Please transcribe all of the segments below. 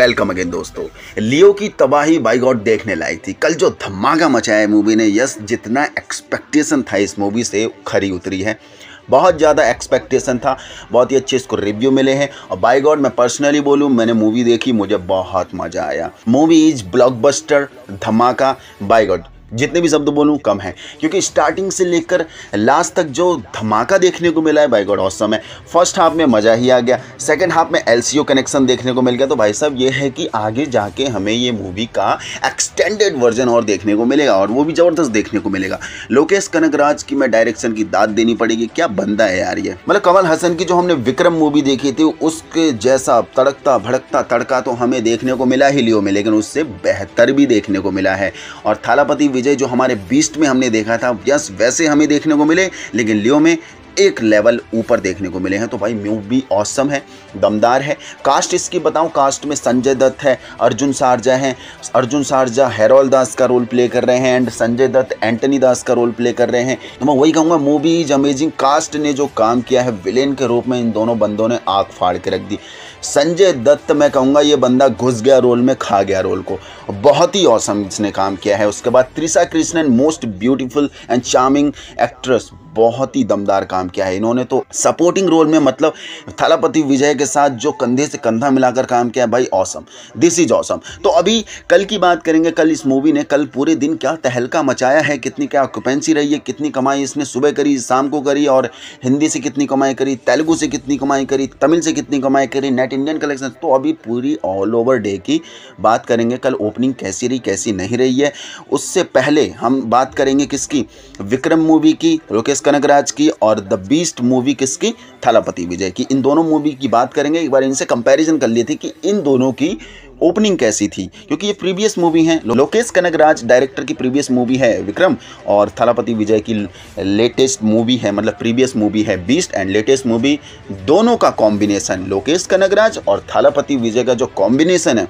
Welcome again दोस्तों। लियो की तबाही बाय गॉड देखने लायक थी। कल जो धमाका मचाया है मूवी ने, यस जितना एक्सपेक्टेशन था इस मूवी से खरी उतरी है। बहुत ज़्यादा एक्सपेक्टेशन था, बहुत ही अच्छे इसको रिव्यू मिले हैं। और बाय गॉड मैं पर्सनली बोलूँ, मैंने मूवी देखी, मुझे बहुत मज़ा आया। मूवी इज ब्लॉकबस्टर, धमाका, बाय गॉड जितने भी शब्द बोलूँ कम है, क्योंकि स्टार्टिंग से लेकर लास्ट तक जो धमाका देखने को मिला है बाय गॉड ऑसम है। फर्स्ट हाफ में मज़ा ही आ गया, सेकंड हाफ में एलसीयू कनेक्शन देखने को मिल गया। तो भाई साहब ये है कि आगे जाके हमें ये मूवी का एक्सटेंडेड वर्जन और देखने को मिलेगा, और वो भी ज़बरदस्त देखने को मिलेगा। लोकेश कनगराज की मैं डायरेक्शन की दाद देनी पड़ेगी, क्या बंदा है यार ये। मतलब कमल हसन की जो हमने विक्रम मूवी देखी थी उसके जैसा तड़कता भड़कता तड़का तो हमें देखने को मिला ही लियो में, लेकिन उससे बेहतर भी देखने को मिला है। और थालापति विजय जो हमारे बीस्ट में हमने देखा था, यस वैसे हमें देखने को मिले, लेकिन लियो में एक लेवल ऊपर देखने को मिले हैं। तो भाई मूवी ऑसम है, दमदार है। कास्ट इसकी बताऊं, कास्ट में संजय दत्त है, अर्जुन सारजा हैं। अर्जुन सारजा हैरोल दास का रोल प्ले कर रहे हैं एंड संजय दत्त एंटनी दास का रोल प्ले कर रहे हैं। तो मैं वही कहूँगा मूवी इज अमेजिंग। कास्ट ने जो काम किया है विलेन के रूप में, इन दोनों बंदों ने आग फाड़ के रख दी। संजय दत्त मैं कहूँगा ये बंदा घुस गया रोल में, खा गया रोल को, बहुत ही औसम इसने काम किया है। उसके बाद Trisha Krishnan, most beautiful and charming actress, बहुत ही दमदार काम किया है इन्होंने। तो सपोर्टिंग रोल में मतलब थलापति विजय के साथ जो कंधे से कंधा मिलाकर काम किया है, भाई ऑसम, दिस इज ऑसम। तो अभी कल की बात करेंगे। कल इस मूवी ने कल पूरे दिन क्या तहलका मचाया है, कितनी क्या ऑक्यूपेंसी रही है, कितनी कमाई इसने सुबह करी, शाम को करी, और हिंदी से कितनी कमाई करी, तेलुगू से कितनी कमाई करी, तमिल से कितनी कमाई करी, नेट इंडियन कलेक्शन। तो अभी पूरी ऑल ओवर डे की बात करेंगे। कल ओपनिंग कैसी रही, कैसी नहीं रही है। उससे पहले हम बात करेंगे किसकी, विक्रम मूवी की लोकेश कनगराज की, और द बीस्ट मूवी किसकी, थलापति विजय की। इन दोनों मूवी की बात करेंगे। एक बार इनसे कंपैरिजन कर लिए थे कि इन दोनों की ओपनिंग कैसी थी, क्योंकि ये प्रीवियस मूवी है। लोकेश कनगराज डायरेक्टर की प्रीवियस मूवी है विक्रम, और थलापति विजय की लेटेस्ट मूवी है, मतलब प्रीवियस मूवी है बीस्ट एंड लेटेस्ट मूवी। दोनों का कॉम्बिनेशन, लोकेश कनगराज और थलापति विजय का जो कॉम्बिनेशन है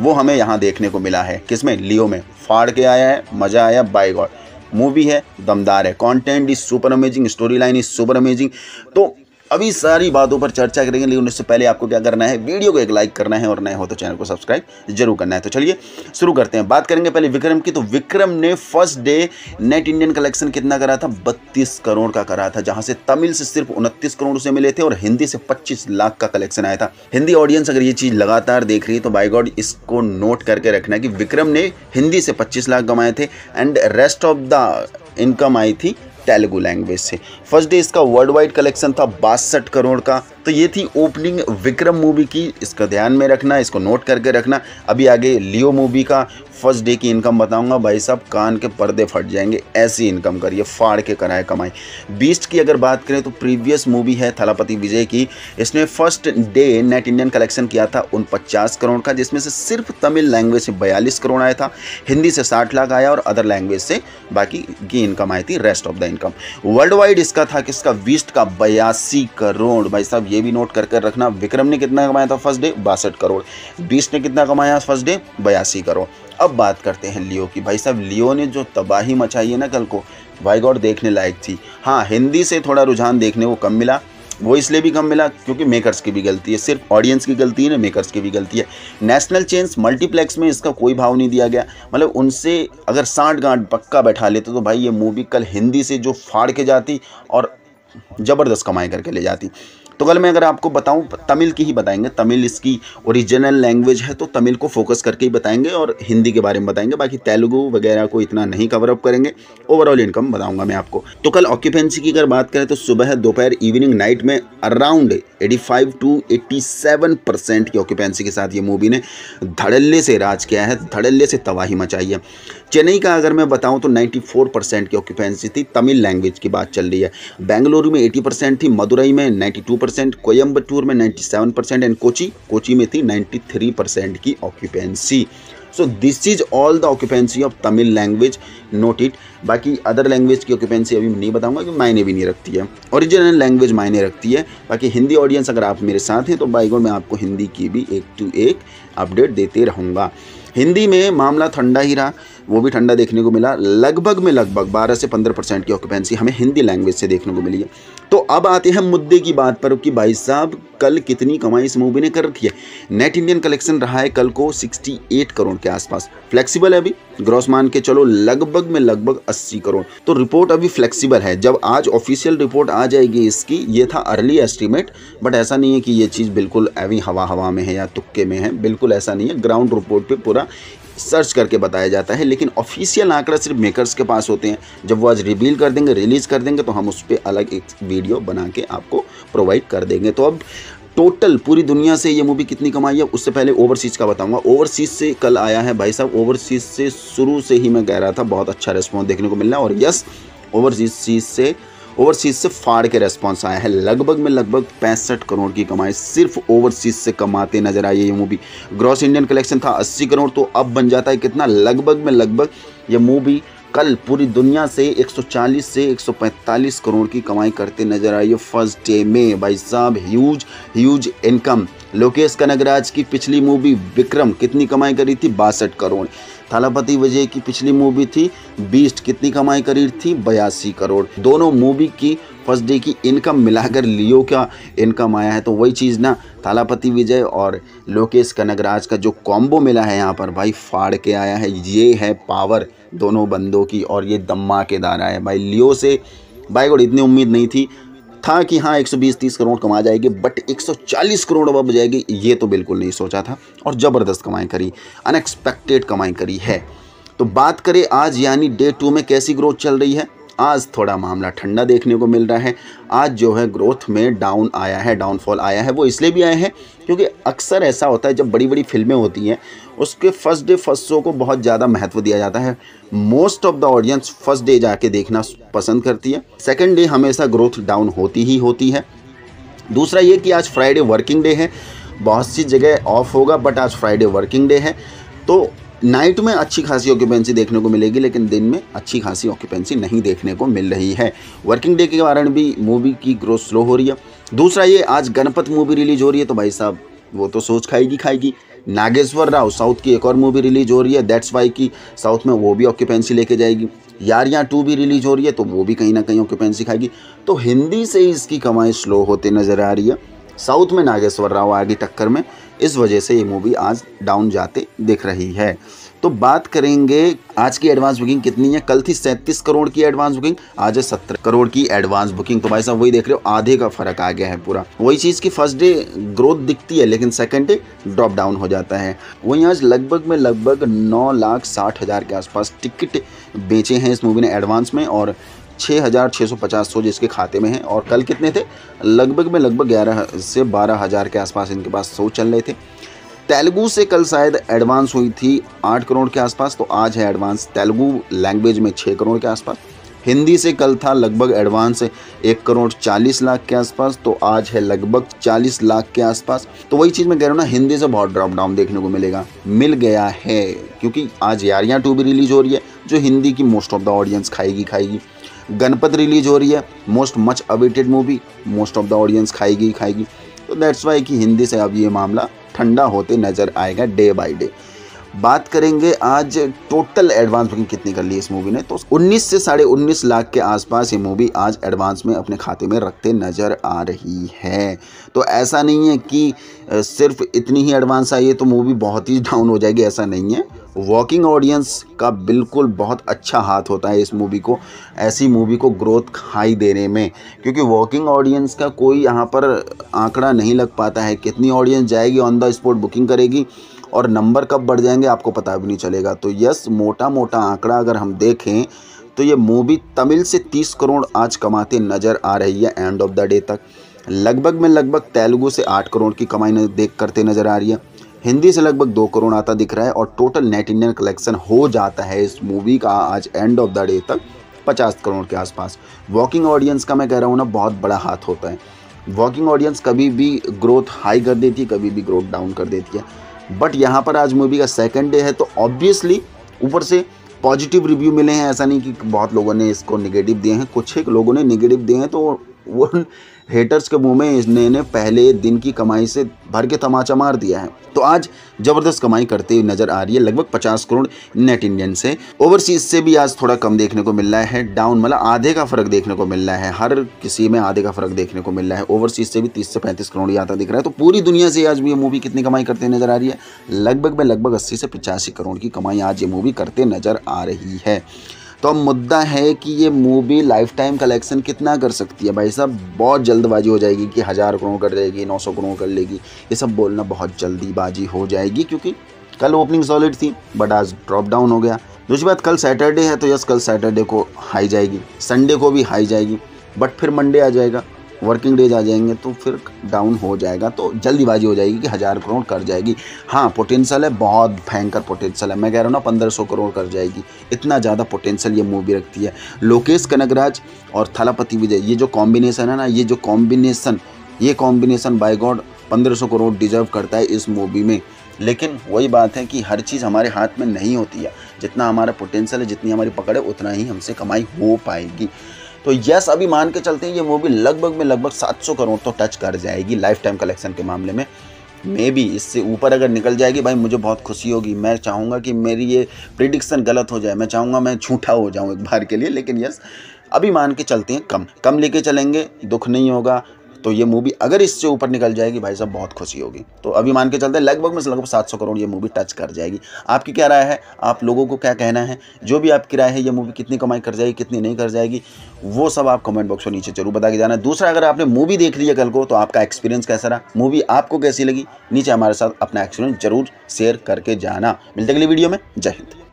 वो हमें यहाँ देखने को मिला है। किसमें, लियो में, फाड़ के आया है, मज़ा आया। बाय गॉड मूवी है, दमदार है, content is super amazing, story line is super amazing. तो अभी सारी बातों पर चर्चा करेंगे, लेकिन उससे पहले आपको क्या करना है, वीडियो को एक लाइक करना है, और नए हो तो चैनल को सब्सक्राइब जरूर करना है। तो चलिए शुरू करते हैं। बात करेंगे पहले विक्रम की। तो विक्रम ने first day net Indian collection कितना करा था, 32 करोड़ का करा था, जहां से तमिल से सिर्फ 29 करोड़ उसे मिले थे और हिंदी से 25 लाख का कलेक्शन आया था। हिंदी ऑडियंस अगर ये चीज़ लगातार देख रही है तो बाय गॉड इसको नोट करके रखना कि विक्रम ने हिंदी से 25 लाख कमाए थे and rest of the income आई थी तेलुगु लैंग्वेज से। फर्स्ट डे इसका वर्ल्ड वाइड कलेक्शन था 62 करोड़ का। तो ये थी ओपनिंग विक्रम मूवी की, इसका ध्यान में रखना, इसको नोट करके रखना। अभी आगे लियो मूवी का फर्स्ट डे की इनकम बताऊंगा, भाई साहब कान के पर्दे फट जाएंगे, ऐसी इनकम करिए, फाड़ के कराए कमाई। बीस्ट की अगर बात करें तो प्रीवियस मूवी है थलापति विजय की, इसने first day net Indian collection किया था 49 करोड़ का, जिसमें से सिर्फ तमिल लैंग्वेज से 42 करोड़ आया था, हिंदी से 60 लाख आया और अदर लैंग्वेज से बाकी की इनकम आई थी, rest of the income. World wide इसका था किसका, बीस्ट का 82 करोड़। भाई साहब ये भी नोट करके रखना, विक्रम ने कितना कमाया था फर्स्ट डे, 62 करोड़, बीस्ट ने कितना कमाया फर्स्ट डे, 82 करोड़। अब बात करते हैं लियो की। भाई साहब लियो ने जो तबाही मचाई है ना कल को, भाई गॉड देखने लायक थी। हाँ हिंदी से थोड़ा रुझान देखने को कम मिला, वो इसलिए भी कम मिला क्योंकि मेकर्स की भी गलती है, सिर्फ ऑडियंस की गलती है ना, मेकर्स की भी गलती है। नेशनल चेंज मल्टीप्लेक्स में इसका कोई भाव नहीं दिया गया, मतलब उनसे अगर 60 गांठ पक्का बैठा लेते तो भाई ये मूवी कल हिंदी से जो फाड़ के जाती और ज़बरदस्त कमाई करके ले जाती। तो कल मैं अगर आपको बताऊं, तमिल की ही बताएंगे, तमिल इसकी ओरिजिनल लैंग्वेज है तो तमिल को फोकस करके ही बताएंगे और हिंदी के बारे में बताएंगे, बाकी तेलुगु वगैरह को इतना नहीं कवर अप करेंगे। ओवरऑल इनकम बताऊंगा मैं आपको। तो कल ऑक्यूपेंसी की अगर बात करें तो सुबह, दोपहर, इवनिंग, नाइट में अराउंड 85 to 87% की ऑक्यूपेंसी के साथ ये मूवी ने धड़ल्ले से राज किया है, धड़ल्ले से तबाही मचाई है। चेन्नई का अगर मैं बताऊँ तो 94% की ऑक्यूपेंसी थी, तमिल लैंग्वेज की बात चल रही है। बेंगलुरु में 80% थी, मदुरई में 92%, कोयम्बटूर में 97% एंड कोची में थी 93% की occupancy. So this is all the occupancy of Tamil language, note it. बाकी अदर लैंग्वेज की ऑक्यूपेंसी अभी नहीं बताऊंगा क्योंकि मायने भी नहीं रखती है, ओरिजिनल लैंग्वेज मायने रखती है। बाकी हिंदी ऑडियंस अगर आप मेरे साथ हैं तो बाय गॉड मैं आपको हिंदी की भी एक टू एक अपडेट देते रहूँगा। हिंदी में मामला ठंडा ही रहा, वो भी ठंडा देखने को मिला। लगभग में लगभग 12 से 15% की ऑक्यूपेंसी हमें हिंदी लैंग्वेज से देखने को मिली है। तो अब आते हैं मुद्दे की बात पर कि भाई साहब कल कितनी कमाई इस मूवी ने कर रखी है। नेट इंडियन कलेक्शन रहा है कल को 68 करोड़ के आसपास, फ्लेक्सिबल है अभी, ग्रॉस मान के चलो लगभग में लगभग 80 करोड़। तो रिपोर्ट अभी फ्लेक्सिबल है, जब आज ऑफिशियल रिपोर्ट आ जाएगी इसकी, ये था अर्ली एस्टिमेट, बट ऐसा नहीं है कि ये चीज़ बिल्कुल अभी हवा में है या तुक्के में है, बिल्कुल ऐसा नहीं है। ग्राउंड रिपोर्ट पे पूरा सर्च करके बताया जाता है, लेकिन ऑफिशियल आंकड़ा सिर्फ मेकर्स के पास होते हैं। जब वो आज रिवील कर देंगे, रिलीज़ कर देंगे, तो हम उस पर अलग एक वीडियो बना के आपको प्रोवाइड कर देंगे। तो अब टोटल पूरी दुनिया से ये मूवी कितनी कमाई है, उससे पहले ओवरसीज़ का बताऊंगा। ओवरसीज़ से कल आया है भाई साहब, ओवरसीज़ से शुरू से ही मैं कह रहा था बहुत अच्छा रिस्पॉन्स देखने को मिल रहा है, और यस ओवरसीज़ से फाड़ के रेस्पॉन्स आया है। लगभग में लगभग 65 करोड़ की कमाई सिर्फ ओवरसीज़ से कमाते नजर आई है ये मूवी। ग्रॉस इंडियन कलेक्शन था 80 करोड़, तो अब बन जाता है कितना, लगभग में लगभग ये मूवी कल पूरी दुनिया से 140 से 145 करोड़ की कमाई करते नजर आई है फर्स्ट डे में। भाई साहब ह्यूज इनकम। लोकेश कनगराज की पिछली मूवी विक्रम कितनी कमाई करी थी, 62 करोड़। थालापति विजय की पिछली मूवी थी बीस्ट, कितनी कमाई करी थी, 82 करोड़। दोनों मूवी की फर्स्ट डे की इनकम मिलाकर लियो का इनकम आया है। तो वही चीज़ ना, थालापति विजय और लोकेश कनगराज का जो कॉम्बो मिला है यहाँ पर भाई फाड़ के आया है। ये है पावर दोनों बंदों की, और ये धमाकेदार आया है भाई। लियो से भाई गॉड इतनी उम्मीद नहीं थी, था कि हाँ 120-30 करोड़ कमा जाएगी, बट 140 करोड़ अब जाएगी ये तो बिल्कुल नहीं सोचा था, और ज़बरदस्त कमाई करी, अनएक्सपेक्टेड कमाई करी है। तो बात करें आज यानी डे 2 में कैसी ग्रोथ चल रही है। आज थोड़ा मामला ठंडा देखने को मिल रहा है। आज जो है ग्रोथ में डाउन आया है, डाउनफॉल आया है। वो इसलिए भी आया है क्योंकि अक्सर ऐसा होता है जब बड़ी बड़ी फिल्में होती हैं उसके फर्स्ट डे फर्स्ट शो को बहुत ज़्यादा महत्व दिया जाता है। Most of the audience first day जाके देखना पसंद करती है, सेकेंड डे हमेशा ग्रोथ डाउन होती ही होती है। दूसरा ये कि आज फ्राइडे वर्किंग डे है, बहुत सी जगह ऑफ होगा बट आज फ्राइडे वर्किंग डे है, तो नाइट में अच्छी खासी ऑक्यूपेंसी देखने को मिलेगी, लेकिन दिन में अच्छी खासी ऑक्यूपेंसी नहीं देखने को मिल रही है। वर्किंग डे के कारण भी मूवी की ग्रोथ स्लो हो रही है। दूसरा ये आज गणपत मूवी रिलीज हो रही है, तो भाई साहब वो तो सोच खाएगी। नागेश्वर राव साउथ की एक और मूवी रिलीज हो रही है, दैट्स वाई की साउथ में वो भी ऑक्यूपेंसी लेके जाएगी। यारियाँ 2 भी रिलीज हो रही है, तो वो भी कहीं ना कहीं ऑक्यूपेंसी खाएगी। तो हिंदी से ही इसकी कमाई स्लो होते नज़र आ रही है। साउथ में नागेश्वर राव आगे टक्कर में, इस वजह से ये मूवी आज डाउन जाते दिख रही है। तो बात करेंगे आज की एडवांस बुकिंग कितनी है। कल थी 37 करोड़ की एडवांस बुकिंग, आज है 17 करोड़ की एडवांस बुकिंग। तो भाई साहब वही देख रहे हो, आधे का फर्क आ गया है पूरा। वही चीज़ की फर्स्ट डे ग्रोथ दिखती है लेकिन सेकंड डे ड्रॉप डाउन हो जाता है। वहीं आज लगभग में लगभग 9,60,000 के आसपास टिकट बेचे हैं इस मूवी ने एडवांस में, और 6,650 सौ जिसके खाते में हैं। और कल कितने थे, लगभग में लगभग 11 से 12,000 के आसपास इनके पास सो चल रहे थे। तेलुगू से कल शायद एडवांस हुई थी 8 करोड़ के आसपास, तो आज है एडवांस तेलुगू लैंग्वेज में 6 करोड़ के आसपास। हिंदी से कल था लगभग एडवांस 1 करोड़ 40 लाख के आसपास, तो आज है लगभग 40 लाख के आसपास। तो वही चीज़ मैं कह रहा हूँ ना, हिंदी से बहुत ड्रॉप डाउन देखने को मिलेगा मिल गया है, क्योंकि आज यारियाँ 2 भी रिलीज हो रही है जो हिंदी की मोस्ट ऑफ द ऑडियंस खाएगी। गणपत रिलीज हो रही है, most much awaited movie, most of the audience खाएगी। तो दैट्स वाई कि हिंदी से अब ये मामला ठंडा होते नज़र आएगा डे बाय डे। बात करेंगे आज टोटल एडवांस बुकिंग कितनी कर ली इस मूवी ने, तो 19 से 19.5 लाख के आसपास ये मूवी आज एडवांस में अपने खाते में रखते नज़र आ रही है। तो ऐसा नहीं है कि सिर्फ इतनी ही एडवांस आई है तो मूवी बहुत ही डाउन हो जाएगी, ऐसा नहीं है। वॉकिंग ऑडियंस का बिल्कुल बहुत अच्छा हाथ होता है इस मूवी को, ऐसी मूवी को ग्रोथ हाई देने में, क्योंकि वॉकिंग ऑडियंस का कोई यहाँ पर आंकड़ा नहीं लग पाता है। कितनी ऑडियंस जाएगी, ऑन द स्पॉट बुकिंग करेगी और नंबर कब बढ़ जाएंगे आपको पता भी नहीं चलेगा। तो यस, मोटा आंकड़ा अगर हम देखें तो ये मूवी तमिल से 30 करोड़ आज कमाते नज़र आ रही है एंड ऑफ द डे तक। लगभग में लगभग तेलुगू से 8 करोड़ की कमाई करते नज़र आ रही है। हिंदी से लगभग 2 करोड़ आता दिख रहा है, और टोटल नेट इंडियन कलेक्शन हो जाता है इस मूवी का आज एंड ऑफ द डे तक 50 करोड़ के आसपास। वॉकिंग ऑडियंस का मैं कह रहा हूँ ना, बहुत बड़ा हाथ होता है। वॉकिंग ऑडियंस कभी भी ग्रोथ हाई कर देती है, कभी भी ग्रोथ डाउन कर देती है, बट यहाँ पर आज मूवी का सेकेंड डे है तो ऑब्वियसली ऊपर से पॉजिटिव रिव्यू मिले हैं। ऐसा नहीं कि बहुत लोगों ने इसको निगेटिव दिए हैं, कुछ एक लोगों ने निगेटिव दिए हैं, तो वो हेटर्स के मुंह में इसने पहले दिन की कमाई से भर के तमाचा मार दिया है। तो आज ज़बरदस्त कमाई करते हुए नज़र आ रही है, लगभग 50 करोड़ नेट इंडियन से। ओवरसीज से भी आज थोड़ा कम देखने को मिल रहा है, डाउन मतलब आधे का फ़र्क देखने को मिल रहा है, हर किसी में आधे का फ़र्क देखने को मिल रहा है। ओवरसीज से भी 30 से 35 करोड़ आता दिख रहा है। तो पूरी दुनिया से आज भी ये मूवी कितनी कमाई करते हुए नज़र आ रही है, लगभग में लगभग 80 से 85 करोड़ की कमाई आज ये मूवी करते नज़र आ रही है। तो अब मुद्दा है कि ये मूवी लाइफ टाइम कलेक्शन कितना कर सकती है। भाई साहब बहुत जल्दबाजी हो जाएगी कि 1000 करोड़ कर जाएगी, 900 करोड़ कर लेगी, ये सब बोलना बहुत जल्दीबाजी हो जाएगी, क्योंकि कल ओपनिंग सॉलिड थी बट आज ड्रॉप डाउन हो गया। दूसरी बात कल सैटरडे है तो यस कल सैटरडे को हाई जाएगी, संडे को भी हाई जाएगी, बट फिर मंडे आ जाएगा, वर्किंग डेज आ जाएंगे तो फिर डाउन हो जाएगा। तो जल्दीबाजी हो जाएगी कि 1000 करोड़ कर जाएगी। हाँ पोटेंशियल है, बहुत भयंकर पोटेंशियल है, मैं कह रहा हूँ ना 1500 करोड़ कर जाएगी, इतना ज़्यादा पोटेंशियल ये मूवी रखती है। लोकेश कनगराज और थलापति विजय ये जो कॉम्बिनेसन है ना, ये combination by god 1500 crore deserve करता है इस मूवी में। लेकिन वही बात है कि हर चीज़ हमारे हाथ में नहीं होती है, जितना हमारा पोटेंशियल है, जितनी हमारी पकड़ है, उतना ही हमसे कमाई हो पाएगी। तो यस अभी मान के चलते हैं ये मूवी लगभग में लगभग 700 करोड़ तो टच कर जाएगी लाइफ टाइम कलेक्शन के मामले में। मे बी इससे ऊपर अगर निकल जाएगी भाई मुझे बहुत खुशी होगी। मैं चाहूँगा कि मेरी ये प्रिडिक्शन गलत हो जाए, मैं चाहूँगा मैं झूठा हो जाऊँ एक बार के लिए, लेकिन यस अभी मान के चलते हैं कम लेके चलेंगे, दुख नहीं होगा। तो ये मूवी अगर इससे ऊपर निकल जाएगी भाई साहब बहुत खुशी होगी। तो अभी मान के चलते हैं लगभग में लगभग 700 करोड़ ये मूवी टच कर जाएगी। आपकी क्या राय है, आप लोगों को क्या कहना है, जो भी आपकी राय है ये मूवी कितनी कमाई कर जाएगी कितनी नहीं कर जाएगी, वो सब आप कमेंट बॉक्स में नीचे जरूर बता के जाना। दूसरा अगर आपने मूवी देख ली है कल को तो आपका एक्सपीरियंस कैसा रहा, मूवी आपको कैसी लगी, नीचे हमारे साथ अपना एक्सपीरियंस जरूर शेयर करके जाना। मिलते अगली वीडियो में, जय हिंद।